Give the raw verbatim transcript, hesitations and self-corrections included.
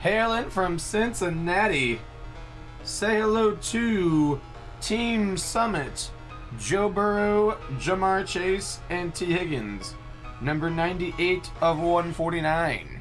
hailing from Cincinnati. Say hello to Team Summit, Joe Burrow, Ja'Marr Chase, and Tee Higgins. Number ninety-eight of one forty-nine.